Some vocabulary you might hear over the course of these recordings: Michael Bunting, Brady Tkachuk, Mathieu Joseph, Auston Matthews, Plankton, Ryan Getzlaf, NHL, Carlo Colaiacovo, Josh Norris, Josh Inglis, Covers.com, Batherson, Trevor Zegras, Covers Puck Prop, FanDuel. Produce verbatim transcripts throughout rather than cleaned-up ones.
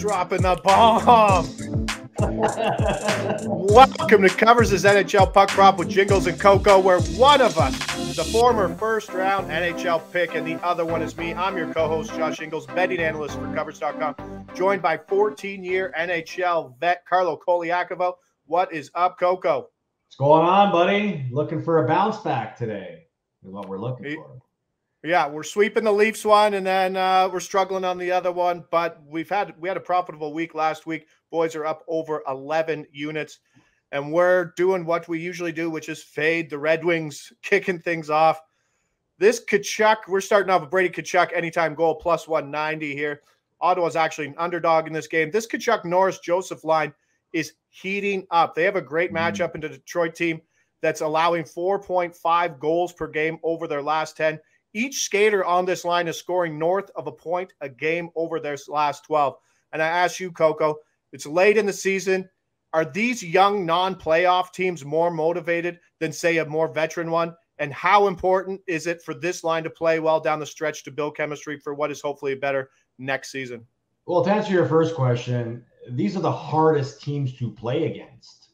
dropping the bomb. Welcome to Covers' N H L Puck Drop with Jingles and Coco, where one of us is a former first-round N H L pick, and the other one is me. I'm your co-host, Josh Inglis, betting analyst for Covers dot com, joined by fourteen-year N H L vet Carlo Colaiacovo. What is up, Coco? What's going on, buddy? Looking for a bounce back today is what we're looking for. Yeah, we're sweeping the Leafs one, and then uh, we're struggling on the other one. But we've had we had a profitable week last week. Boys are up over eleven units, and we're doing what we usually do, which is fade the Red Wings, kicking things off. This Tkachuk, we're starting off with Brady Tkachuk, anytime goal, plus one ninety here. Ottawa's actually an underdog in this game. This Tkachuk, Norris, Joseph line is heating up. They have a great matchup in the Detroit team that's allowing four point five goals per game over their last ten. Each skater on this line is scoring north of a point a game over their last twelve. And I ask you, Coco, it's late in the season. Are these young non-playoff teams more motivated than, say, a more veteran one? And how important is it for this line to play well down the stretch to build chemistry for what is hopefully a better next season? Well, to answer your first question, these are the hardest teams to play against.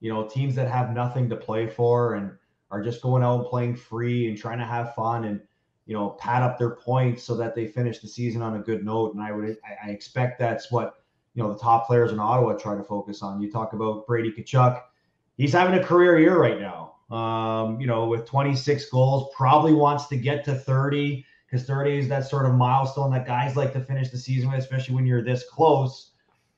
You know, teams that have nothing to play for and are just going out and playing free and trying to have fun and, you know, pad up their points so that they finish the season on a good note. And I would, I expect that's what, you know, the top players in Ottawa try to focus on. You talk about Brady Tkachuk. He's having a career year right now. Um, you know, with twenty-six goals, probably wants to get to thirty, because thirty is that sort of milestone that guys like to finish the season with, especially when you're this close.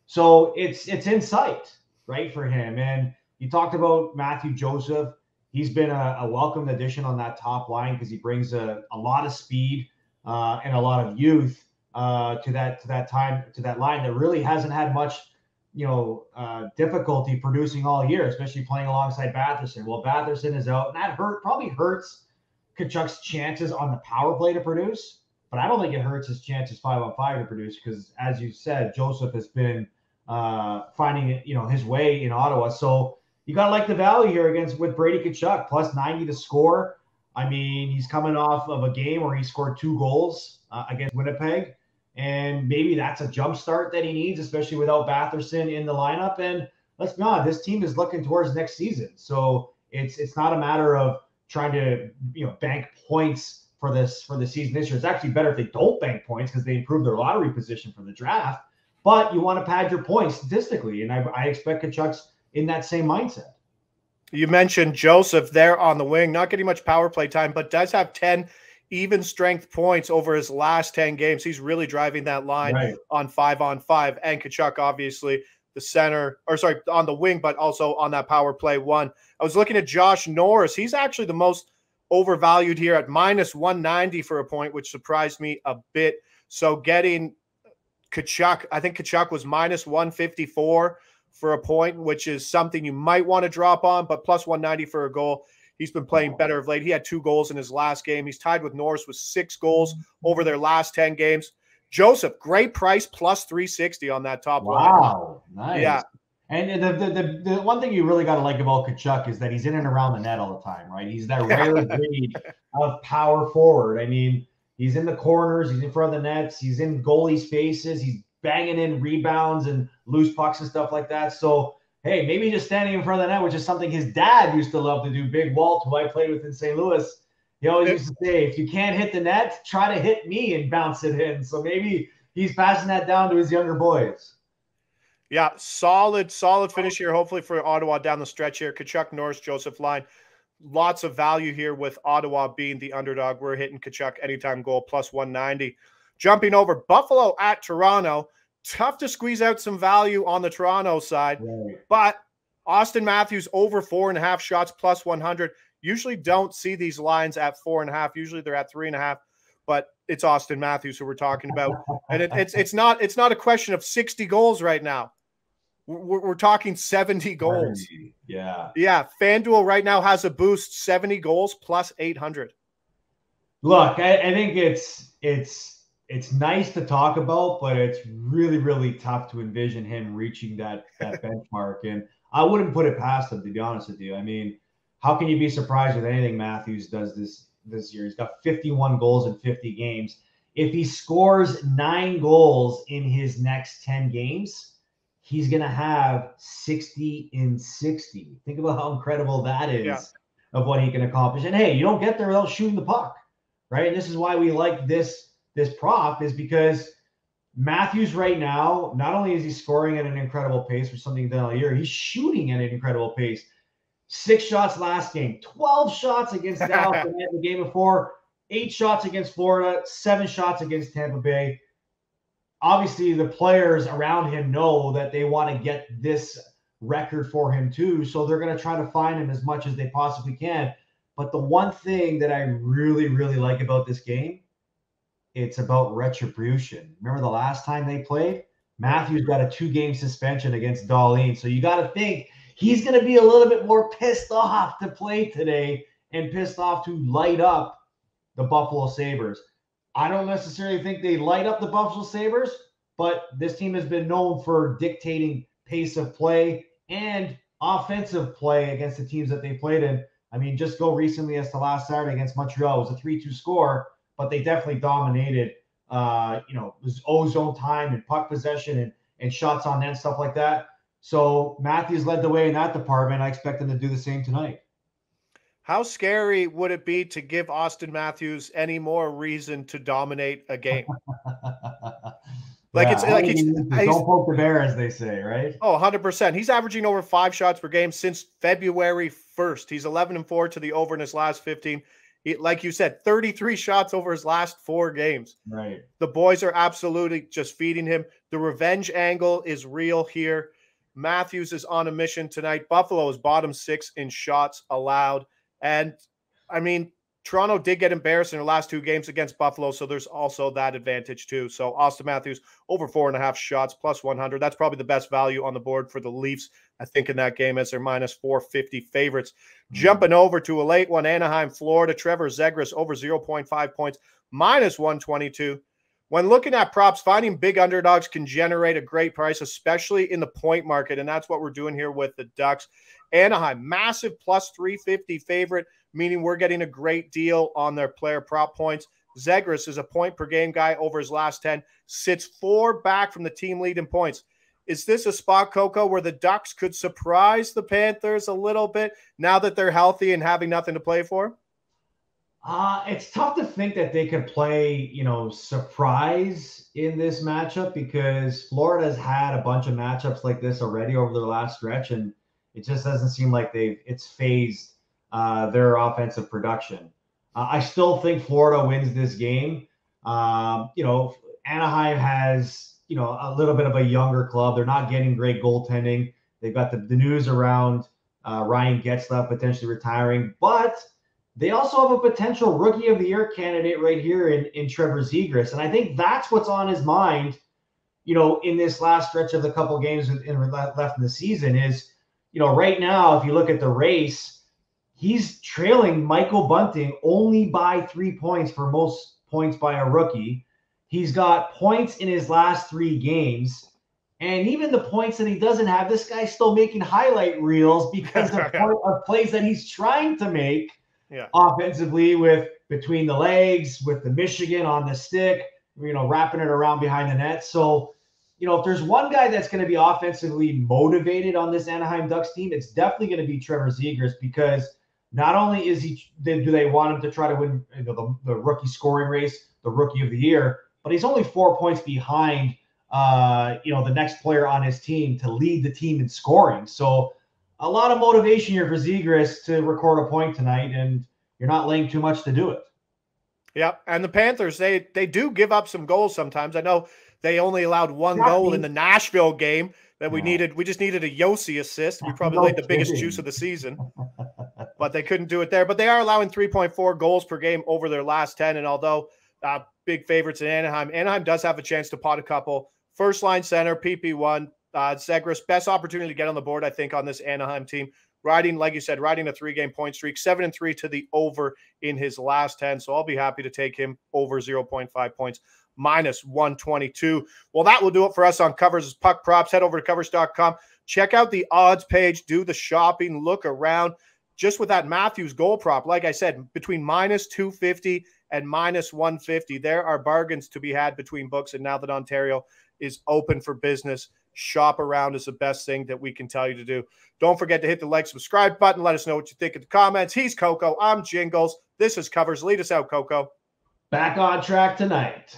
So it's, it's in sight, right, for him. And you talked about Mathieu Joseph. He's been a, a welcomed addition on that top line because he brings a, a lot of speed uh, and a lot of youth uh, to that to that time to that line that really hasn't had much, you know, uh, difficulty producing all year, especially playing alongside Batherson. Well, Batherson is out, and that hurt probably hurts Tkachuk's chances on the power play to produce, but I don't think it hurts his chances five on five to produce because, as you said, Joseph has been uh, finding you know his way in Ottawa. So you got to like the value here against with Brady Tkachuk, plus ninety to score. I mean, he's coming off of a game where he scored two goals uh, against Winnipeg, and maybe that's a jump start that he needs, especially without Batherson in the lineup. And let's be honest, this team is looking towards next season. So it's it's not a matter of trying to you know bank points for this for the season this year. It's actually better if they don't bank points because they improve their lottery position for the draft. But you want to pad your points statistically, and I, I expect Tkachuk's in that same mindset. You mentioned Joseph there on the wing, not getting much power play time, but does have ten even strength points over his last ten games. He's really driving that line right on five on five. And Tkachuk, obviously, the center, or sorry, on the wing, but also on that power play one. I was looking at Josh Norris. He's actually the most overvalued here at minus one ninety for a point, which surprised me a bit. So getting Tkachuk, I think Tkachuk was minus one fifty-four for a point, which is something you might want to drop on, but plus one ninety for a goal. He's been playing better of late. He had two goals in his last game. He's tied with Norris with six goals over their last ten games. Joseph, great price, plus three sixty on that top line. Wow, nice. Yeah. And the, the, the, the one thing you really got to like about Tkachuk is that he's in and around the net all the time, right? He's that rare breed of power forward. I mean, he's in the corners, he's in front of the nets, he's in goalie spaces, he's banging in rebounds and loose pucks and stuff like that. So, hey, maybe just standing in front of the net, which is something his dad used to love to do, Big Walt, who I played with in Saint Louis. He always used to say, if you can't hit the net, try to hit me and bounce it in. So maybe he's passing that down to his younger boys. Yeah, solid, solid finish here, hopefully for Ottawa down the stretch here. Tkachuk, Norris, Joseph line. Lots of value here with Ottawa being the underdog. We're hitting Tkachuk anytime goal, plus one ninety. Jumping over, Buffalo at Toronto. Tough to squeeze out some value on the Toronto side, right, but Auston Matthews over four and a half shots, plus one hundred. Usually don't see these lines at four and a half. Usually they're at three and a half, but it's Auston Matthews who we're talking about. And it, it's it's not it's not a question of sixty goals right now. We're, we're talking seventy goals. thirty, yeah. Yeah. FanDuel right now has a boost, seventy goals, plus eight hundred. Look, I, I think it's it's – it's nice to talk about, but it's really, really tough to envision him reaching that that benchmark. And I wouldn't put it past him, to be honest with you. I mean, how can you be surprised with anything Matthews does this this year? He's got fifty-one goals in fifty games. If he scores nine goals in his next ten games, he's going to have sixty in sixty. Think about how incredible that is yeah. of what he can accomplish. And, hey, you don't get there without shooting the puck, right? And this is why we like this this prop, is because Matthews right now, not only is he scoring at an incredible pace, which is something he's done all year, he's shooting at an incredible pace. Six shots last game, twelve shots against Dallas the game before, eight shots against Florida, seven shots against Tampa Bay. Obviously, the players around him know that they want to get this record for him too, so they're going to try to find him as much as they possibly can. But the one thing that I really, really like about this game, it's about retribution. Remember the last time they played? Matthews got a two-game suspension against Darlene, so you got to think he's going to be a little bit more pissed off to play today and pissed off to light up the Buffalo Sabres. I don't necessarily think they light up the Buffalo Sabres, but this team has been known for dictating pace of play and offensive play against the teams that they played in. I mean, just go recently as to last Saturday against Montreal. It was a three two score, but they definitely dominated, uh, you know, it was ozone time and puck possession and, and shots on net, stuff like that. So Matthews led the way in that department. I expect them to do the same tonight. How scary would it be to give Auston Matthews any more reason to dominate a game? Like yeah, it's like he's, don't he's, poke the bear, as they say, right? Oh, one hundred percent. He's averaging over five shots per game since February first. He's eleven and four to the over in his last fifteen. He, like you said, thirty-three shots over his last four games. Right. The boys are absolutely just feeding him. The revenge angle is real here. Matthews is on a mission tonight. Buffalo is bottom six in shots allowed. And, I mean, Toronto did get embarrassed in their last two games against Buffalo, so there's also that advantage too. So Auston Matthews, over four and a half shots, plus one hundred. That's probably the best value on the board for the Leafs, I think, in that game, as they're minus four fifty favorites. Mm-hmm. Jumping over to a late one, Anaheim, Florida, Trevor Zegras, over zero point five points, minus one twenty-two. When looking at props, finding big underdogs can generate a great price, especially in the point market, and that's what we're doing here with the Ducks. Anaheim, massive plus three fifty favorite, meaning we're getting a great deal on their player prop points. Zegras is a point-per-game guy over his last ten, sits four back from the team lead in points. Is this a spot, Coco, where the Ducks could surprise the Panthers a little bit now that they're healthy and having nothing to play for? Uh, it's tough to think that they could play, you know, surprise in this matchup, because Florida's had a bunch of matchups like this already over their last stretch, and it just doesn't seem like they've it's phased uh, their offensive production. Uh, I still think Florida wins this game. Um, you know, Anaheim has, you know, a little bit of a younger club. They're not getting great goaltending. They've got the, the news around uh, Ryan Getzlaf potentially retiring, but they also have a potential rookie of the year candidate right here in, in Trevor Zegras. And I think that's what's on his mind, you know, in this last stretch of the couple games in, in, left in the season is, you know, right now, if you look at the race, he's trailing Michael Bunting only by three points for most points by a rookie. He's got points in his last three games. And even the points that he doesn't have, this guy's still making highlight reels because of, of plays that he's trying to make. Yeah. Offensively, with between the legs, with the Michigan on the stick, you know, wrapping it around behind the net. So, you know, if there's one guy that's going to be offensively motivated on this Anaheim Ducks team, it's definitely going to be Trevor Zegras, because not only is he they, do they want him to try to win, you know, the, the rookie scoring race, the rookie of the year, but he's only four points behind, uh, you know, the next player on his team to lead the team in scoring. So, a lot of motivation here for Zegras to record a point tonight, and you're not laying too much to do it. Yep, and the Panthers, they they do give up some goals sometimes. I know they only allowed one that goal means- in the Nashville game that we yeah. needed. We just needed a Yossi assist. We probably no laid the kidding. biggest juice of the season, but they couldn't do it there. But they are allowing three point four goals per game over their last ten, and although uh, big favorites in Anaheim, Anaheim does have a chance to pot a couple. First-line center, P P one. Uh, Zegras, best opportunity to get on the board, I think, on this Anaheim team. Riding, like you said, riding a three-game point streak, seven and three to the over in his last ten. So I'll be happy to take him over zero point five points, minus one twenty-two. Well, that will do it for us on Covers' Puck Props. Head over to Covers dot com. Check out the odds page. Do the shopping. Look around. Just with that Matthews goal prop, like I said, between minus two fifty at minus one fifty. There are bargains to be had between books, and now that Ontario is open for business, shop around is the best thing that we can tell you to do. Don't forget to hit the like, subscribe button. Let us know what you think in the comments. He's Coco. I'm Jingles. This is Covers. Lead us out, Coco. Back on track tonight.